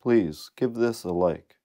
Please give this a like.